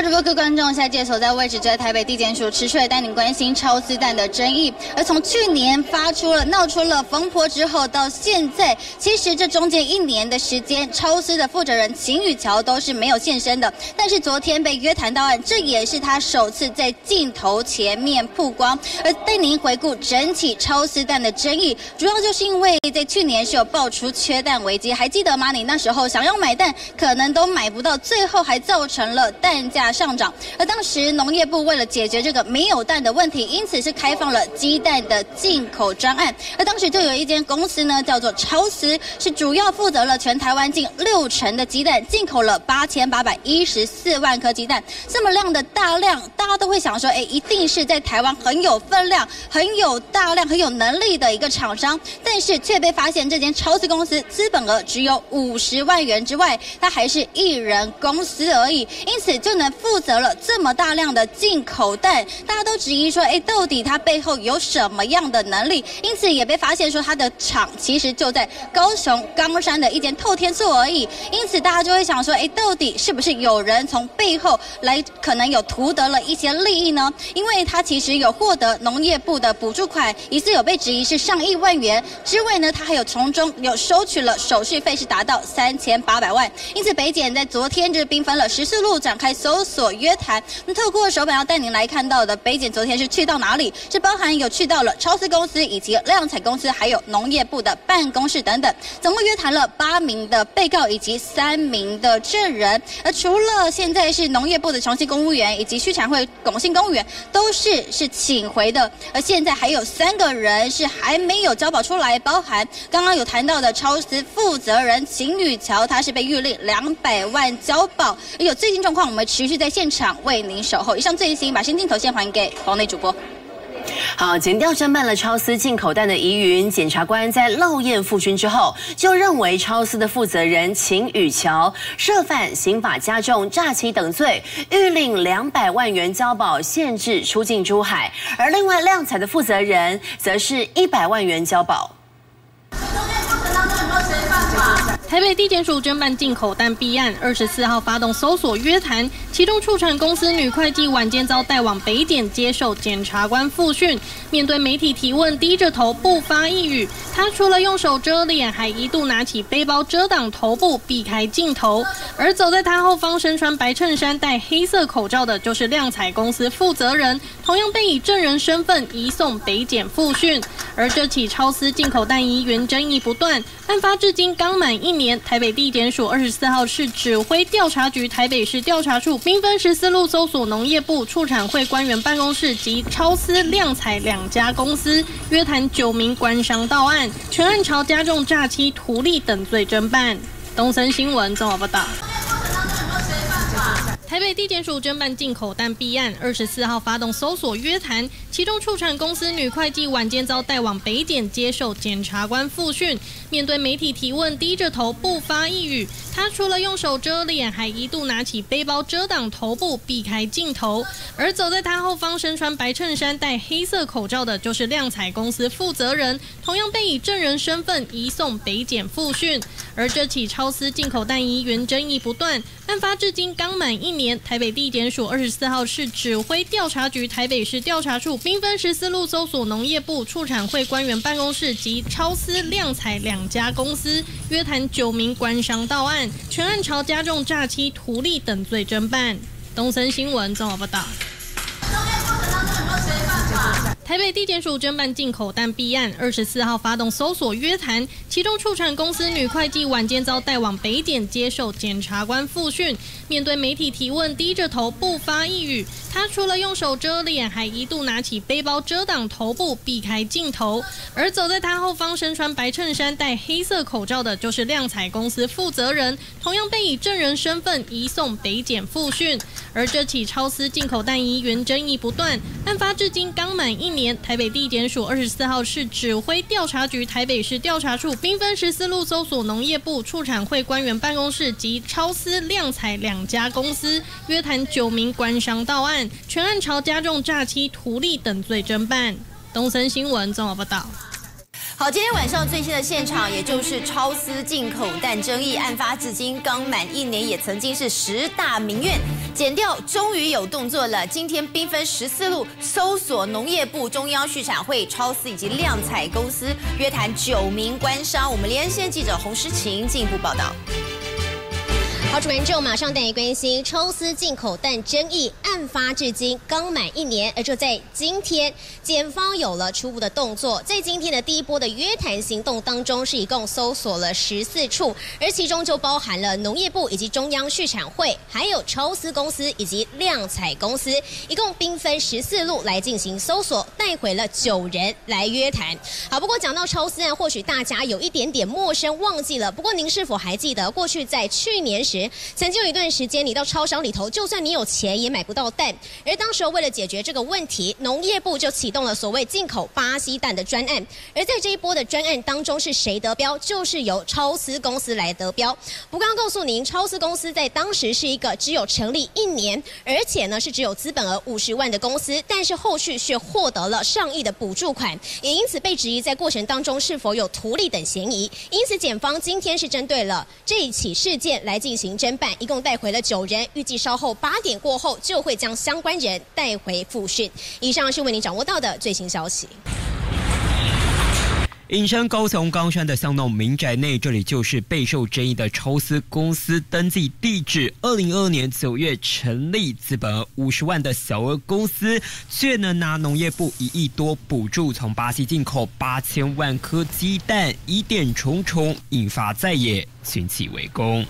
二主播各观众，现在记者所在位置就在台北地检署，持续带您关心超鸡蛋的争议。而从去年闹出了风波之后，到现在，其实这中间1年的时间，超司的负责人秦语乔都是没有现身的。但是昨天被约谈到案，这也是他首次在镜头前面曝光。而带您回顾整起超鸡蛋的争议，主要就是因为在去年是有爆出缺蛋危机，还记得吗？你那时候想要买蛋，可能都买不到，最后还造成了蛋价上涨。而当时农业部为了解决这个没有蛋的问题，因此是开放了鸡蛋的进口专案。而当时就有一间公司呢，叫做超司，是主要负责了全台湾近60%的鸡蛋，进口了8814万颗鸡蛋。这么量的大量，大家都会想说，一定是在台湾很有分量、很有大量、很有能力的一个厂商。但是却被发现这间超司公司资本额只有50万元之外，它还是1人公司而已，因此就能负责了这么大量的进口蛋。大家都质疑说，到底它背后有什么样的能力？因此也被发现说，它的厂其实就在高雄冈山的一间透天厝而已。因此大家就会想说，到底是不是有人从背后来，可能有图得了一些利益呢？因为它其实有获得农业部的补助款，一次有被质疑是上亿万元之外呢，它还有从中有收取了手续费，是达到3800万。因此北检在昨天就是兵分了14路展开搜索约谈。那透过手本要带您来看到的，北检昨天是去到哪里？是包含有去到了超司公司以及量产公司，还有农业部的办公室等等，总共约谈了8名的被告以及3名的证人。而除了现在是农业部的重庆公务员以及畜产会龚姓公务员都是请回的，而现在还有3个人是还没有交保出来，包含刚刚有谈到的超司负责人秦语乔，他是被预令200万交保。有最新状况，我们持续在现场为您守候。以上最新，把新镜头先还给黄磊主播。好，检调侦办了超司进口蛋的疑云，检察官在漏验复讯之后，就认为超司的负责人秦语乔涉犯刑法加重、诈欺等罪，预令200万元交保，限制出境珠海；而另外量采的负责人则是100万元交保。台北地检署侦办进口蛋弊案，24号发动搜索约谈，其中畜产公司女会计晚间遭带往北检接受检察官复讯，面对媒体提问，低着头不发一语。她除了用手遮脸，还一度拿起背包遮挡头部，避开镜头。而走在她后方身穿白衬衫、戴黑色口罩的，就是量采公司负责人，同样被以证人身份移送北检复讯。而这起超司进口蛋疑云争议不断，案发至今刚满1年，台北地检署24号是指挥调查局台北市调查处兵分14路搜索农业部、畜产会官员办公室及超司、量采2家公司，约谈9名官商到案，全案朝加重诈欺、图利等罪侦办。东森新闻综合报道。台北地检署侦办进口蛋弊案，24号发动搜索约谈，其中畜产公司女会计晚间遭带往北检接受检察官复讯，面对媒体提问，低着头不发一语。她除了用手遮脸，还一度拿起背包遮挡头部，避开镜头。而走在她后方身穿白衬衫、戴黑色口罩的，就是量采公司负责人，同样被以证人身份移送北检复讯。而这起超司进口蛋疑云争议不断，案发至今刚满1年，台北地检署24号是指挥调查局台北市调查处兵分14路搜索农业部、畜产会官员办公室及超司、量采2家公司，约谈9名官商到案，全案朝加重诈欺、图利等罪侦办。东森新闻综合报道。台北地检署侦办进口蛋弊案，24号发动搜索约谈，其中畜产公司女会计晚间遭带往北检接受检察官复讯，面对媒体提问，低着头不发一语。她除了用手遮脸，还一度拿起背包遮挡头部，避开镜头。而走在她后方身穿白衬衫、戴黑色口罩的，就是量采公司负责人，同样被以证人身份移送北检复讯。而这起超司进口蛋疑云争议不断，案发至今刚满1年。台北地检署24号是指挥调查局台北市调查处兵分14路搜索农业部、畜产会官员办公室及超司、量采2家公司，约谈9名官商到案，全案朝加重诈欺、图利等罪侦办。东森新闻综合报道。好，今天晚上最新的现场，也就是超丝进口蛋争议案发至今刚满1年，也曾经是10大民怨。检调终于有动作了，今天兵分14路搜索农业部、中央畜产会、超丝以及亮彩公司，约谈9名官商。我们连线记者洪诗晴进一步报道。 好，主持人，就马上带你关心超丝进口蛋争议案发至今刚满1年，而就在今天，检方有了初步的动作。在今天的第一波的约谈行动当中，是一共搜索了14处，而其中就包含了农业部以及中央畜产会，还有超丝公司以及亮彩公司，一共兵分14路来进行搜索，带回了9人来约谈。好，不过讲到超丝案，或许大家有一点点陌生，忘记了。不过您是否还记得，过去在去年时， 曾经有一段时间，你到超商里头，就算你有钱也买不到蛋。而当时为了解决这个问题，农业部就启动了所谓进口巴西蛋的专案。而在这一波的专案当中，是谁得标？就是由超丝公司来得标。不过刚告诉您，超丝公司在当时是一个只有成立1年，而且呢是只有资本额50万的公司，但是后续却获得了上亿的补助款，也因此被质疑在过程当中是否有图利等嫌疑。因此，检方今天是针对了这一起事件来进行 侦办，一共带回了9人，预计稍后8点过后就会将相关人带回复讯。以上是为您掌握到的最新消息。 隐身高雄冈山的巷弄民宅内，这里就是备受争议的超丝公司登记地址。2022年9月成立，资本额50万的小额公司，却能拿农业部1亿多补助，从巴西进口8000万颗鸡蛋，疑点重重，引发在野群起围攻。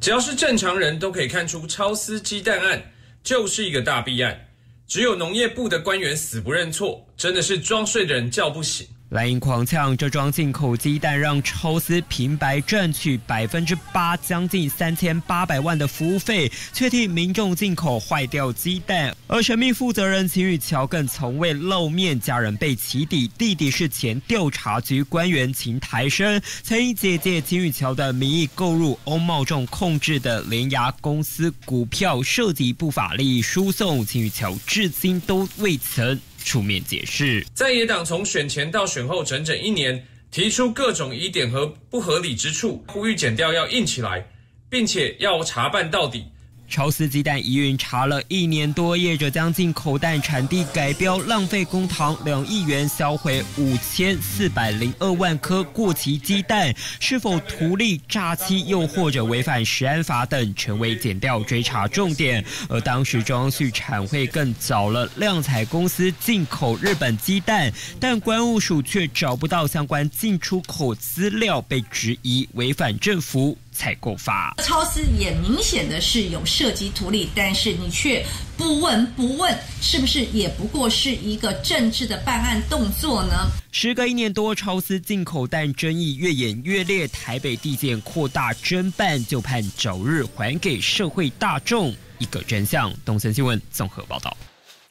只要是正常人都可以看出，超丝鸡蛋案就是一个大弊案。只有农业部的官员死不认错，真的是装睡的人叫不醒。 蓝营狂呛，这桩进口鸡蛋让超丝平白赚取8%，将近3800万的服务费，却替民众进口坏掉鸡蛋。而神秘负责人秦语乔更从未露面，家人被起底，弟弟是前调查局官员秦台生，曾以姐姐秦语乔的名义购入欧茂众控制的联芽公司股票，涉及不法利益输送，秦语乔至今都未曾 出面解释，在野党从选前到选后整整1年，提出各种疑点和不合理之处，呼吁检调要硬起来，并且要查办到底。超丝鸡蛋疑云查了1年多，业者将进口蛋产地改标，浪费公帑2亿元，销毁5402万颗过期鸡蛋，是否图利、诈欺，又或者违反食安法等，成为检调追查重点。而当时中央畜产会更找了亮彩公司进口日本鸡蛋，但关务署却找不到相关进出口资料，被质疑违反政府 采购法，超丝也明显的是有涉及图利，但是你却不闻不问，是不是也不过是一个政治的办案动作呢？时隔1年多，超丝进口蛋争议越演越烈，台北地检扩大侦办，就盼早日还给社会大众一个真相。东森新闻综合报道。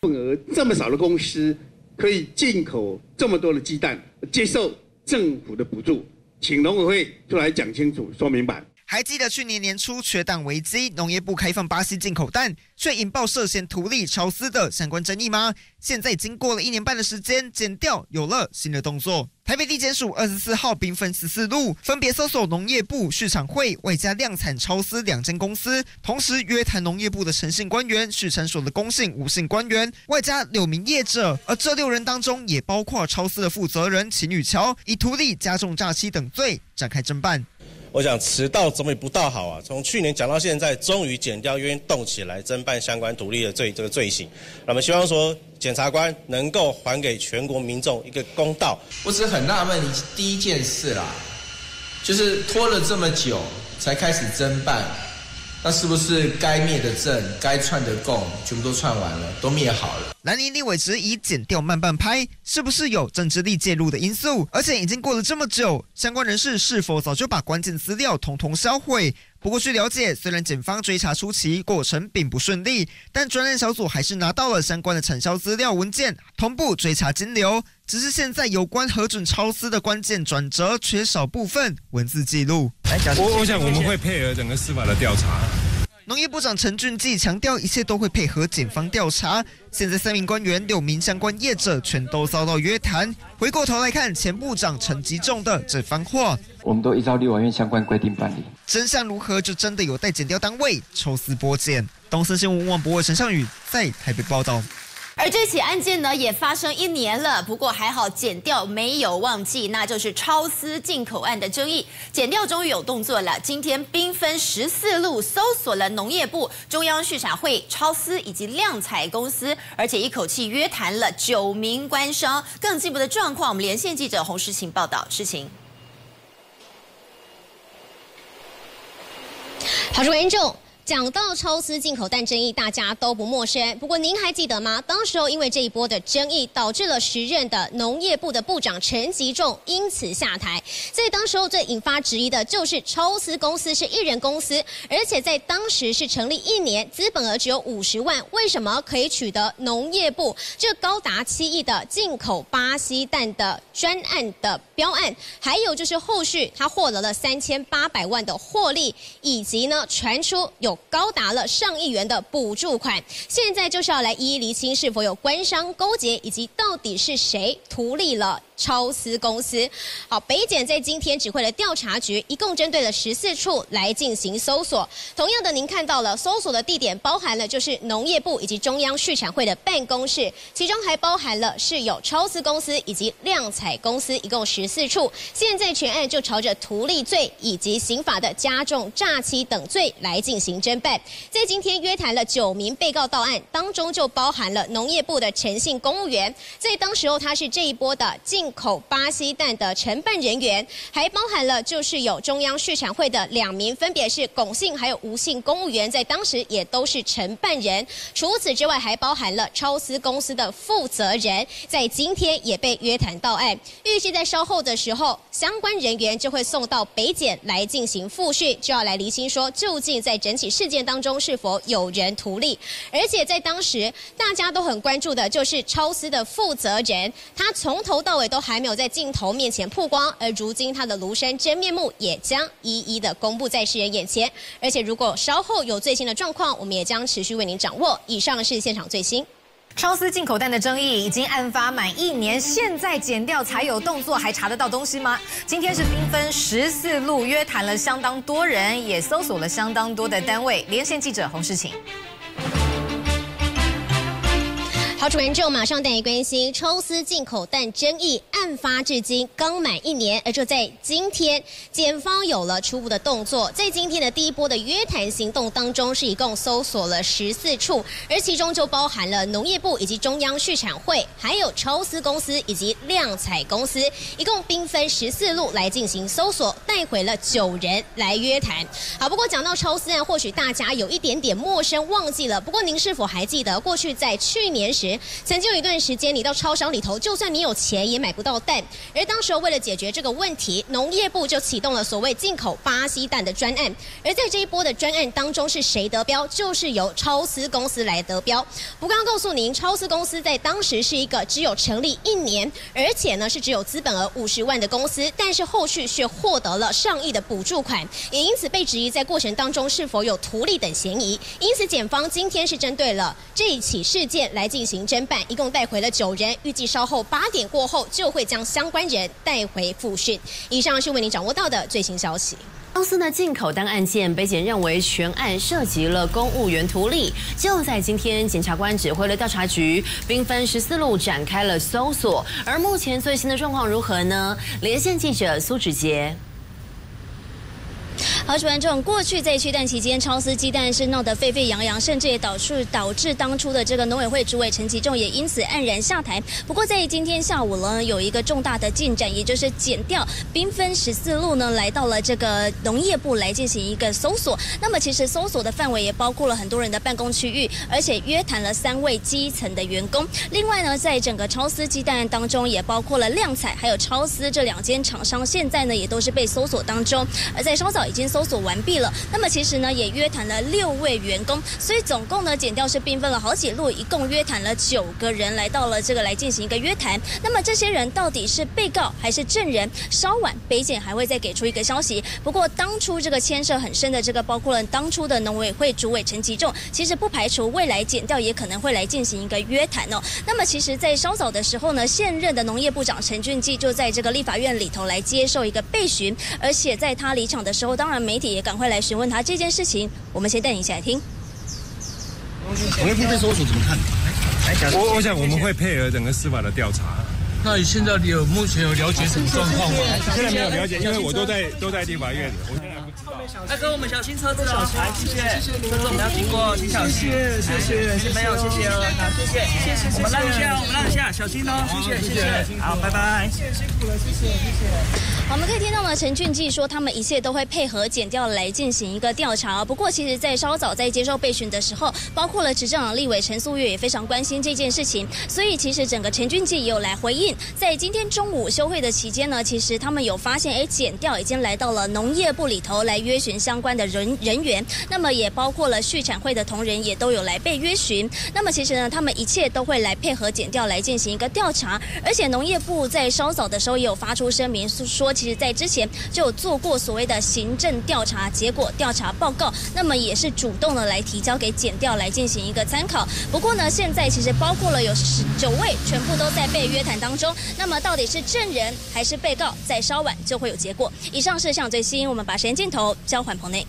份额这么少的公司可以进口这么多的鸡蛋，接受政府的补助， 请农委会出来讲清楚、说明白。还记得去年年初缺蛋危机，农业部开放巴西进口蛋，却引爆涉嫌图利、超丝的相关争议吗？现在已经过了1年半的时间，检调有了新的动作。台北地检署24号兵分14路，分别搜索农业部、畜产会外加量产超丝2间公司，同时约谈农业部的诚信官员、畜产所的公信、无信官员，外加6名业者。而这6人当中，也包括超丝的负责人秦语乔，以图利、加重诈欺等罪展开侦办。 我想迟到总比不到好啊！从去年讲到现在，终于检调冤动起来，侦办相关图利的罪行。那么希望说检察官能够还给全国民众一个公道。我只是很纳闷，第一件事啦，就是拖了这么久才开始侦办，那是不是该灭的证、该串的供全部都串完了，都灭好了？ 蓝营立委质疑检调慢半拍，是不是有政治力介入的因素？而且已经过了这么久，相关人士是否早就把关键资料统统销毁？不过据了解，虽然检方追查初期过程并不顺利，但专案小组还是拿到了相关的产销资料文件，同步追查金流。只是现在有关核准超丝的关键转折缺少部分文字记录。我想我们会配合整个司法的调查。农业部长陈俊记强调，一切都会配合警方调查。现在3名官员、6名相关业者全都遭到约谈。回过头来看前部长陈吉仲的这番话，我们都依照立法院相关规定办理。真相如何，就真的有待检调单位抽丝剥茧。东森新闻王博伟、陈尚宇在台北报道。 而这起案件呢，也发生1年了，不过还好检调没有忘记，那就是超私进口案的争议，检调终于有动作了。今天兵分14路搜索了农业部、中央畜产会、超私以及量采公司，而且一口气约谈了9名官商。更进一步的状况，我们连线记者洪诗晴报道。诗晴。 好，主持人众。 讲到超私进口蛋争议，大家都不陌生。不过您还记得吗？当时候因为这一波的争议，导致了时任的农业部的部长陈吉仲因此下台。所以当时候最引发质疑的就是超私公司是1人公司，而且在当时是成立1年，资本额只有50万，为什么可以取得农业部这高达7亿的进口巴西蛋的专案的标案？还有就是后续他获得了3800万的获利，以及呢传出有 高达了上亿元的补助款，现在就是要来一一厘清是否有官商勾结，以及到底是谁图利了超私公司。好，北检在今天指挥了调查局，一共针对了14处来进行搜索。同样的，您看到了搜索的地点包含了就是农业部以及中央畜产会的办公室，其中还包含了是有超私公司以及量采公司，一共14处。现在全案就朝着图利罪以及刑法的加重诈欺等罪来进行 侦办，在今天约谈了9名被告到案，当中就包含了农业部的陈姓公务员，在当时候他是这一波的进口巴西蛋的承办人员，还包含了就是有中央畜产会的2名，分别是龚姓还有吴姓公务员，在当时也都是承办人。除此之外，还包含了超私公司的负责人，在今天也被约谈到案。预计在稍后的时候，相关人员就会送到北检来进行复讯，就要来厘清说究竟在整起 事件当中是否有人图利？而且在当时大家都很关注的就是超私的负责人，他从头到尾都还没有在镜头面前曝光，而如今他的庐山真面目也将一一的公布在世人眼前。而且如果稍后有最新的状况，我们也将持续为您掌握。以上是现场最新。 超私进口蛋的争议已经案发满1年，现在检调才有动作，还查得到东西吗？今天是兵分14路约谈了相当多人，也搜索了相当多的单位。连线记者洪诗晴。 好，主持人，就马上带你关心超私进口蛋争议，案发至今刚满1年，而就在今天，检方有了初步的动作。在今天的第一波的约谈行动当中，是一共搜索了14处，而其中就包含了农业部以及中央畜产会，还有超私公司以及量采公司，一共兵分14路来进行搜索，带回了9人来约谈。好，不过讲到超私案，或许大家有一点点陌生，忘记了。不过您是否还记得，过去在去年时， 曾经有一段时间，你到超商里头，就算你有钱也买不到蛋。而当时为了解决这个问题，农业部就启动了所谓进口巴西蛋的专案。而在这一波的专案当中，是谁得标？就是由超私公司来得标。不过要告诉您，超私公司在当时是一个只有成立1年，而且呢是只有资本额50万的公司，但是后续却获得了上亿的补助款，也因此被质疑在过程当中是否有图利等嫌疑。因此，检方今天是针对了这一起事件来进行 侦办，一共带回了9人，预计稍后8点过后就会将相关人带回复讯。以上是为您掌握到的最新消息。超私的进口蛋案件，北检认为全案涉及了公务员图利。就在今天，检察官指挥了调查局，兵分14路展开了搜索。而目前最新的状况如何呢？连线记者苏芷婕。 好，主持人，这种过去在驱蛋期间，超私鸡蛋是闹得沸沸扬扬，甚至也导致当初的这个农委会主委陈吉仲也因此黯然下台。不过在今天下午呢，有一个重大的进展，也就是检调兵分14路呢，来到了这个农业部来进行一个搜索。那么其实搜索的范围也包括了很多人的办公区域，而且约谈了3位基层的员工。另外呢，在整个超私鸡蛋当中，也包括了量采还有超私这2间厂商，现在呢也都是被搜索当中。而在稍早已经搜搜索完毕了。那么其实呢，也约谈了6位员工，所以总共呢，减掉是兵分了好几路，一共约谈了9个人，来到了这个来进行一个约谈。那么这些人到底是被告还是证人？稍晚北检还会再给出一个消息。不过当初这个牵涉很深的这个，包括了当初的农委会主委陈吉仲，其实不排除未来减掉也可能会来进行一个约谈哦。那么其实，在稍早的时候呢，现任的农业部长陈俊记就在这个立法院里头来接受一个被询，而且在他离场的时候，当然媒体也赶快来询问他这件事情。我们先带你一起来听。农业部这搜索怎么看？我想我们会配合整个司法的调查。那你现在目前有了解什么状况吗？现在没有了解，因为我都在立法院。大哥，我们小心车子哦！来，谢谢。车子我们要经过，请小心。谢谢，没有，谢谢哦。好，谢谢。我们让一下，小心哦，谢谢。好，拜拜。辛苦了，谢谢。 我们可以听到呢，陈俊记说他们一切都会配合检调来进行一个调查。不过，其实，在稍早在接受备询的时候，包括了执政党立委陈素月也非常关心这件事情，所以其实整个陈俊记也有来回应。在今天中午休会的期间呢，其实他们有发现，检调已经来到了农业部里头来约询相关的人员，那么也包括了畜产会的同仁也都有来被约询。那么其实呢，他们一切都会来配合检调来进行一个调查，而且农业部在稍早的时候也有发出声明说。 其实，在之前就有做过所谓的行政调查结果调查报告，那么也是主动的来提交给检调来进行一个参考。不过呢，现在其实包括了有19位，全部都在被约谈当中。那么到底是证人还是被告，在稍晚就会有结果。以上是最新，我们把时间镜头交还棚内。